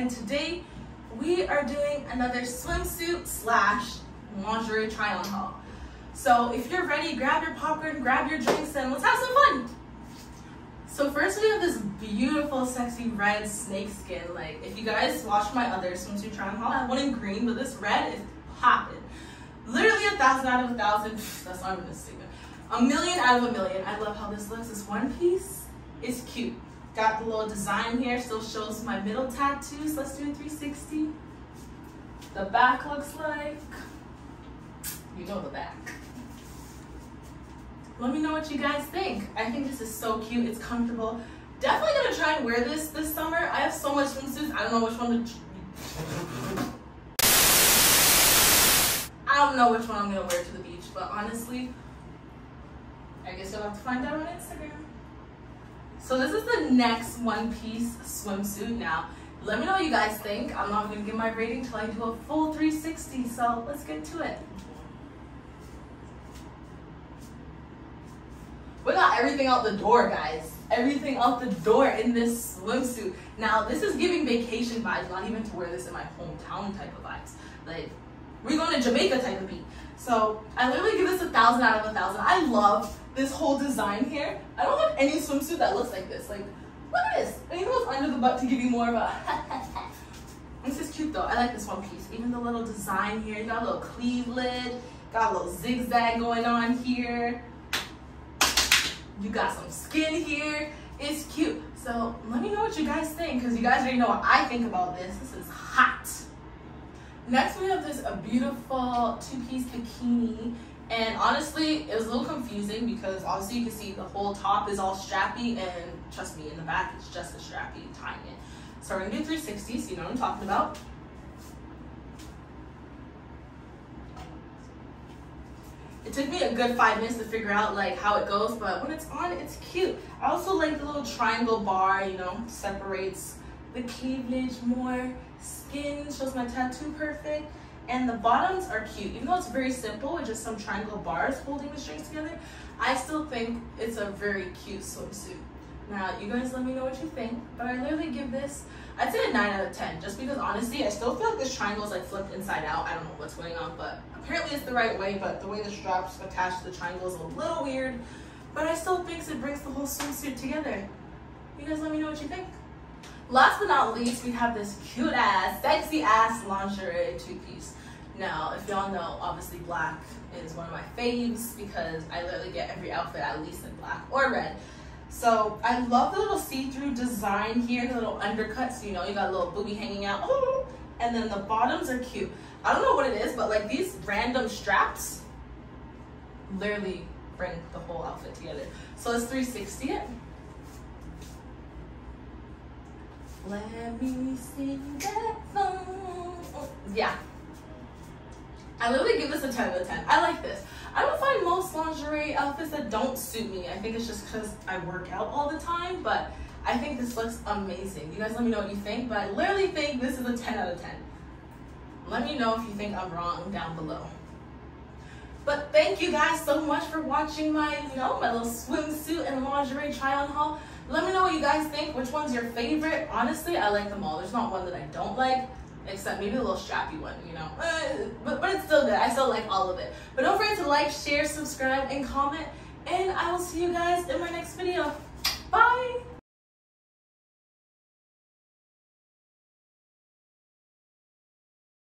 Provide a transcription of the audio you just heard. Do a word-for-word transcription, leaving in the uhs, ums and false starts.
and today we are doing another swimsuit slash lingerie try on haul. So if you're ready, grab your popcorn, grab your drinks, and let's have some fun. So first we have this beautiful, sexy red snakeskin. Like, if you guys watched my other swimsuit try on haul, I had one in green, but this red is popping. Literally a thousand out of a thousand. That's not even a statement. A million out of a million. I love how this looks. This one piece is cute. Got the little design here. Still shows my middle tattoos. Let's do a three sixty. The back looks like, you know the back. Let me know what you guys think. I think this is so cute. It's comfortable. Definitely gonna try and wear this this summer. I have so much swimsuits. I don't know which one to. I don't know which one I'm gonna wear to the beach, but honestly, I guess you'll have to find out on Instagram. So this is the next one-piece swimsuit. Now, let me know what you guys think. I'm not gonna give my rating till I do a full three sixty. So let's get to it. We got everything out the door, guys. Everything out the door in this swimsuit. Now, this is giving vacation vibes, not even to wear this in my hometown type of vibes. Like, we're going to Jamaica type of beat. So, I literally give this a thousand out of a thousand. I love this whole design here. I don't have any swimsuit that looks like this. Like, look at this. I even look under the butt to give you more of a This is cute, though. I like this one piece. Even the little design here. You got a little cleavage. Got a little zigzag going on here. You got some skin here. It's cute. So let me know what you guys think, because you guys already know what I think about this. This is hot. Next we have this a beautiful two-piece bikini. And honestly, it was a little confusing because obviously you can see the whole top is all strappy, and trust me, in the back it's just as strappy and tying it. So we're gonna do three sixty, so you know what I'm talking about. It took me a good five minutes to figure out like how it goes, but when it's on, it's cute. I also like the little triangle bar, you know, separates the cleavage more. Skin shows my tattoo perfect. And the bottoms are cute. Even though it's very simple with just some triangle bars holding the strings together, I still think it's a very cute swimsuit. Now, you guys let me know what you think, but I literally give this, I'd say a nine out of ten, just because honestly, I still feel like this triangle is like flipped inside out. I don't know what's going on, but apparently it's the right way, but the way the straps attach to the triangle is a little weird, but I still think it brings the whole swimsuit together. You guys let me know what you think. Last but not least, we have this cute ass, sexy ass lingerie two-piece. Now, if y'all know, obviously black is one of my faves because I literally get every outfit at least in black or red. So I love the little see-through design here, the little undercut, so you know you got a little boobie hanging out. Ooh, and then the bottoms are cute. I don't know what it is, but like these random straps literally bring the whole outfit together. So let's three sixty it. Let me sing that song. Yeah. I literally give this a ten out of ten. I like this. I don't find most lingerie outfits that don't suit me. I think it's just because I work out all the time, but I think this looks amazing. You guys let me know what you think, but I literally think this is a ten out of ten. Let me know if you think I'm wrong down below. But thank you guys so much for watching my, you know, my little swimsuit and lingerie try on haul. Let me know what you guys think. Which one's your favorite? Honestly, I like them all. There's not one that I don't like. Except maybe a little strappy one, you know, but, but it's still good. I still like all of it. But don't forget to like, share, subscribe, and comment, and I will see you guys in my next video.